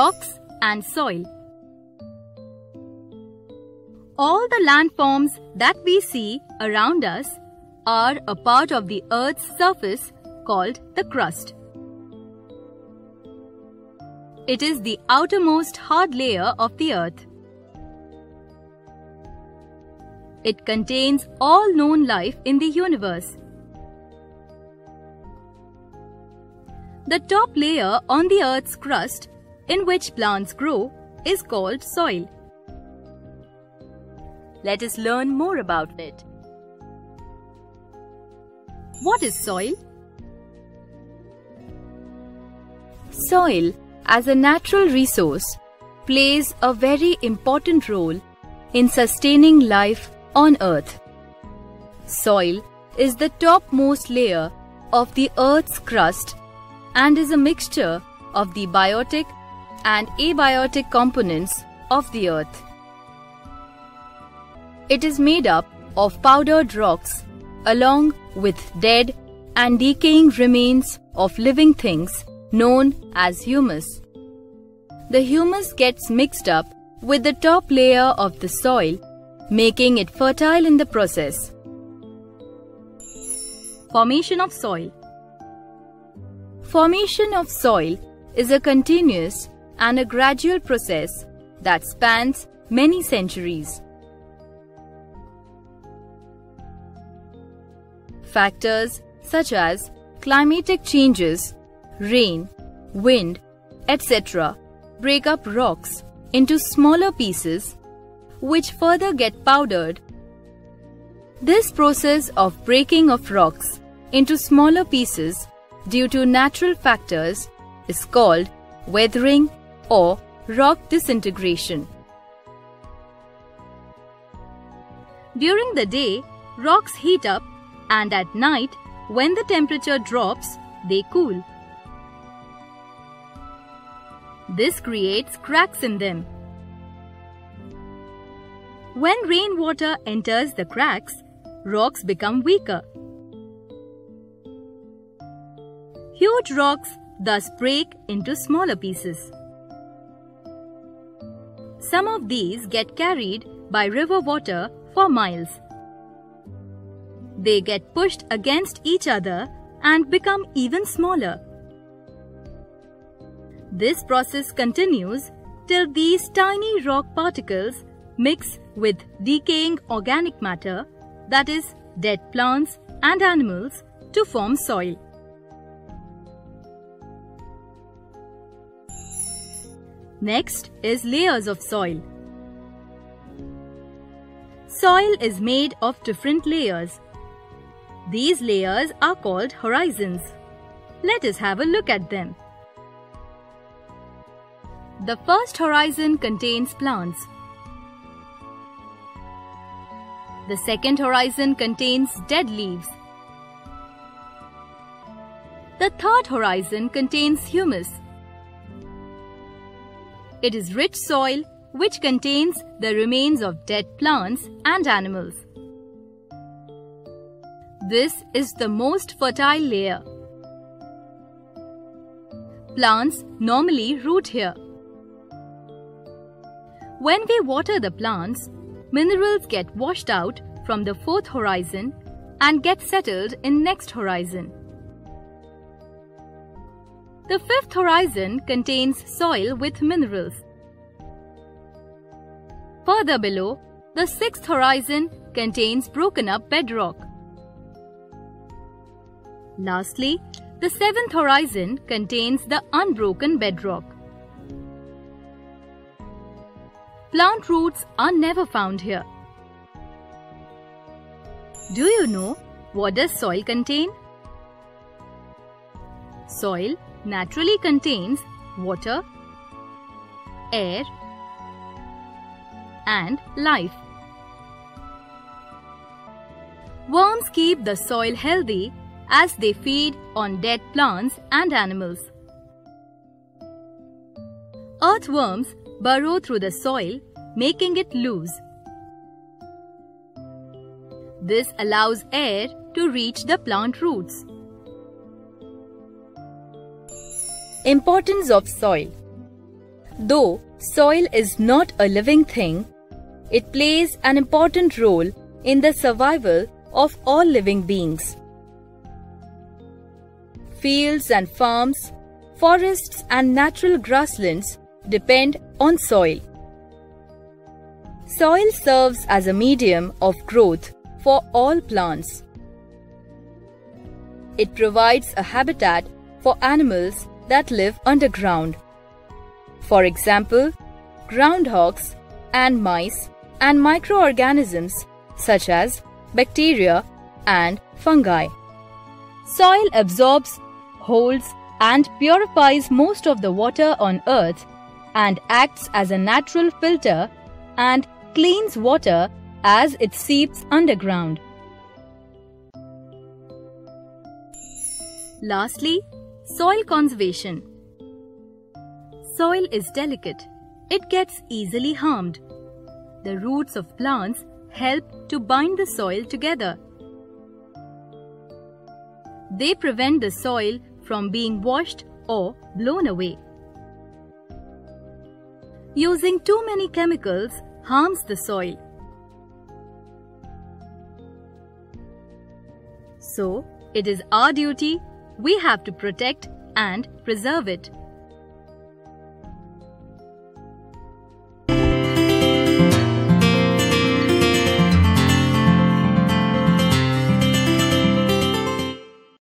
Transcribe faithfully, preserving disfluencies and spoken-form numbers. rocks and soil. All the landforms that we see around us are a part of the Earth's surface called the crust. It is the outermost hard layer of the Earth. It contains all known life in the universe. The top layer on the Earth's crust, in which plants grow, is called soil. Let us learn more about it. What is soil? Soil, as a natural resource, plays a very important role in sustaining life on Earth. Soil is the topmost layer of the Earth's crust and is a mixture of the biotic and abiotic components of the Earth. It is made up of powdered rocks along with dead and decaying remains of living things known as humus. The humus gets mixed up with the top layer of the soil, making it fertile in the process. Formation of soil. Formation of soil is a continuous and a gradual process that spans many centuries. Factors such as climatic changes, rain, wind, et cetera break up rocks into smaller pieces, which further get powdered. This process of breaking of rocks into smaller pieces due to natural factors is called weathering or rock disintegration. During the day, rocks heat up, and at night, when the temperature drops, they cool. This creates cracks in them. When rainwater enters the cracks, rocks become weaker. Huge rocks thus break into smaller pieces. Some of these get carried by river water for miles. They get pushed against each other and become even smaller. This process continues till these tiny rock particles mix with decaying organic matter, that is, dead plants and animals, to form soil. Next is layers of soil. Soil is made of different layers. These layers are called horizons. Let us have a look at them. The first horizon contains plants. The second horizon contains dead leaves. The third horizon contains humus. It is rich soil which contains the remains of dead plants and animals. This is the most fertile layer. Plants normally root here. When we water the plants, minerals get washed out from the fourth horizon and get settled in next horizon. The fifth horizon contains soil with minerals. Further below, the sixth horizon contains broken up bedrock. Lastly, the seventh horizon contains the unbroken bedrock. Plant roots are never found here. Do you know what does soil contain? Soil naturally contains water, air, and life. Worms keep the soil healthy as they feed on dead plants and animals. Earthworms burrow through the soil, making it loose. This allows air to reach the plant roots. Importance of soil. Though soil is not a living thing, it plays an important role in the survival of all living beings. Fields and farms, forests and natural grasslands depend on soil. Soil serves as a medium of growth for all plants. It provides a habitat for animals that live underground. For example, groundhogs and mice and microorganisms such as bacteria and fungi. Soil absorbs, holds and purifies most of the water on earth and acts as a natural filter and cleans water as it seeps underground. Lastly, soil conservation. Soil is delicate. It gets easily harmed. The roots of plants help to bind the soil together. They prevent the soil from being washed or blown away. Using too many chemicals harms the soil. So, it is our duty, we have to protect and preserve it.